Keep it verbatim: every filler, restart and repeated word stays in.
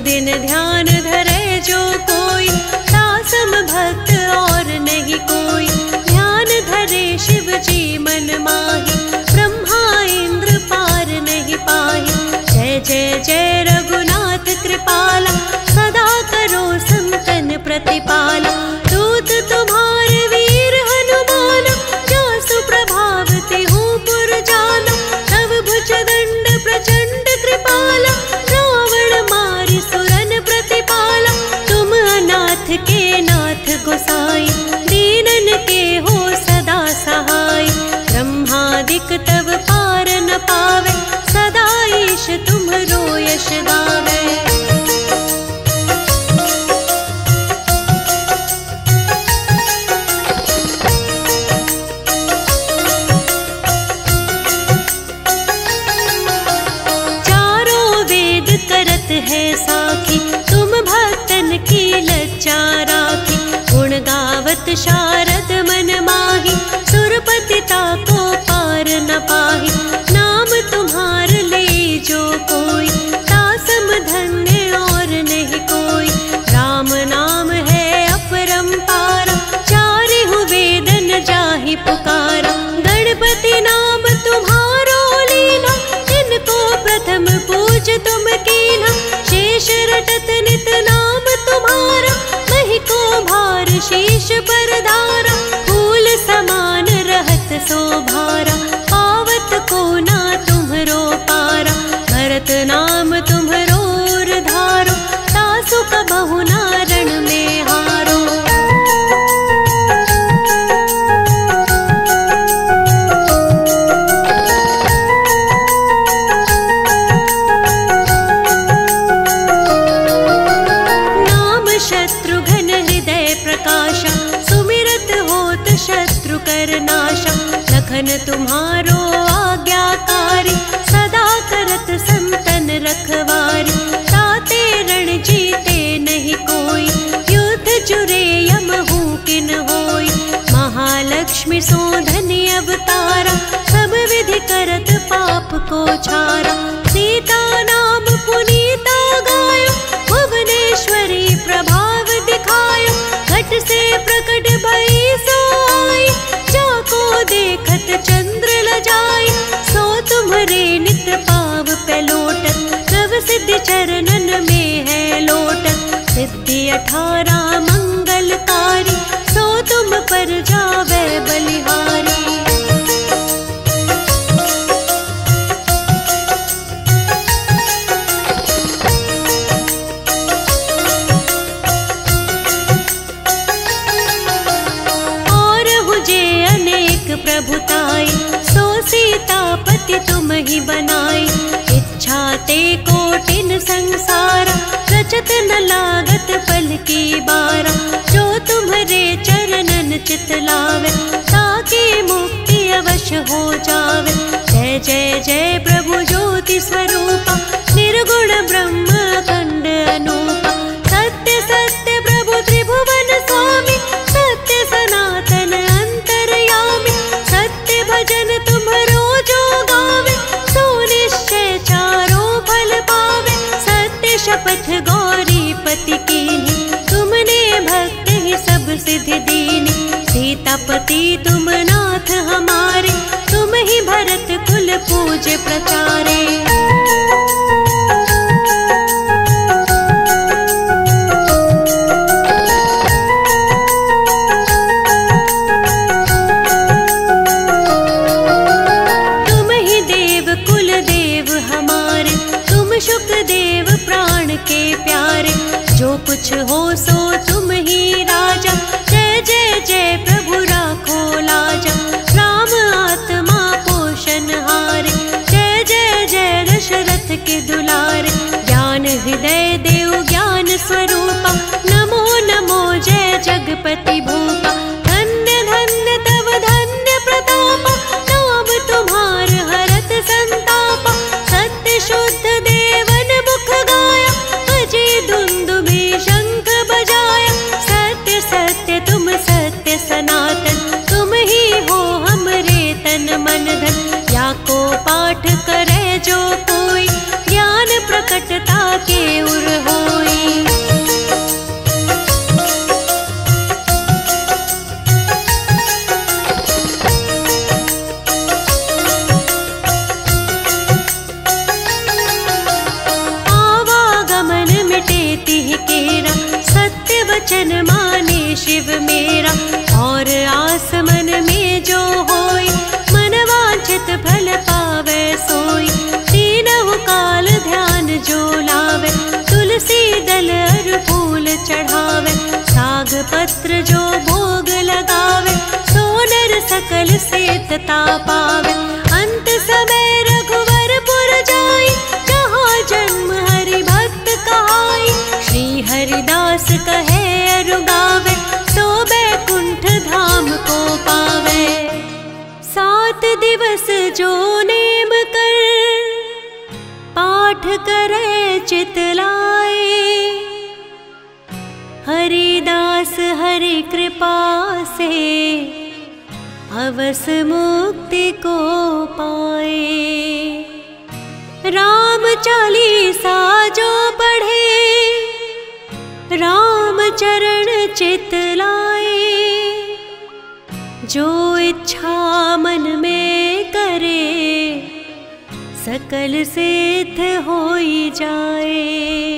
दिन ध्यान धरे जो कोई, दासम भक्त और नहीं कोई। ध्यान धरे शिव जी मन माही, ब्रह्मा इंद्र पार नहीं पाही। जय जय जय रघुनाथ कृपाला, सदा करो संतन प्रतिपाला। दूत तुम्हार वीर हनुमान, जो सुप्रभाव ते हूँ पुर जाना। तब भुजदंड प्रचंड कृपाला, के नाथ गोसाई। दीनन के हो सदा सहाय, ब्रह्मादिक तव पार न पावे। सदा ईश तुमरो यश गावे। शारद मन माही, सुरपतिता को पार न पाही। नाम तुम्हार ले जो कोई, दासम धन्य और नहीं कोई। राम नाम है अपरंपारा, चारिहु वेदन जाहि पुकारा। गणपति नाम तुम्हारो लीना, जिनको प्रथम पूज तुम कीना। शेष रटत नित नाम तुम्हारा, महि को भार शीश पर धारा। फूल समान रहत सोभारा, पावत को ना तुमरो पारा। भरत नाम तुमरो धारो, दासु कबहु ना रण में हारो। लखन तुम्हारो आज्ञाकारी, सदा करत संतन रखवारी। ताते रण जीते नहीं कोई, युद्ध जुरे यम हूँ किन होई। महालक्ष्मी सोधनी अवतारा, सब विधि करत पाप को छारा। सीता नाम पुनीता गायो, भुवनेश्वरी प्रभाव दिखायो। घट से प्रकट भई सो आई, देखत चंद्र लजाई। सो तुम्हरे नित पाव पे लोटत, नव सिद्धि चरणन में है लोटत। सिद्धि अठारह मंगलकारी, सो तुम पर जावे बलिहारी। सो सीतापति तुम ही बनाई, इच्छा ते कोटिन संसारा। रचत न लागत पल की बारा, जो तुम्हरे चरणन चित लावे। ताकि मुक्ति अवश्य हो जावे। जय जय जय प्रभु ज्योति स्वरूपा, निर्गुण ब्रह्म अखंड अनूपा। सत्य सत्य प्रभु त्रिभुवन स्वामी, सत्य सनातन अंतर्यामी। भजन तुम्हरो जो गावे, सो निश्चय चारों फल पावे। सत्य शपथ गौरी पति कीनी, तुमने भक्त ही सब सिद्धि दीनी। सीतापति तुम नाथ हमारे, तुम ही भरत कुल पूजे प्रचारे। कुछ हो सो तुम ही राजा, जय जय जय प्रभु राखो लाजा। राम आत्मा पोषण हारे, जय जय जय दशरथ के दुलारे। ज्ञान हृदय देव ज्ञान स्वरूपा, नमो नमो जय जगपति भूपा। धन्य धन्य तव धन्य प्रतापा, नाम तुम्हार हरत संतापा। सत्य शुद्ध देवन मुख गाया, अजय दुंदुबी शंख बजाया। सत्य सत्य तुम सत्य सनातन, तुम ही हो हमरे तन मन धन। या को पाठ करे जो कोई, ज्ञान शिव मेरा और आस मन में जो होय मन वांछित फल पावे सोई। तीनहुँ काल ध्यान जो लावे तुलसी दल अर फूल चढ़ावे साग पत्र जो भोग लगावे सो नर सकल सेतता पावे। अंत समय रघुवर पुर जाई जहाँ जन्म हरि भक्त कहाई। श्री हरिदास कहे गावे सो बैकुंठ धाम को पावे। सात दिवस जो नेम कर पाठ करे चित लाए। हरिदास हरि कृपा से अवस मुक्ति को पाए। राम चालीसा जो पढ़े राम चरण चित लाए। जो इच्छा मन में करे सकल सिद्ध होई जाए।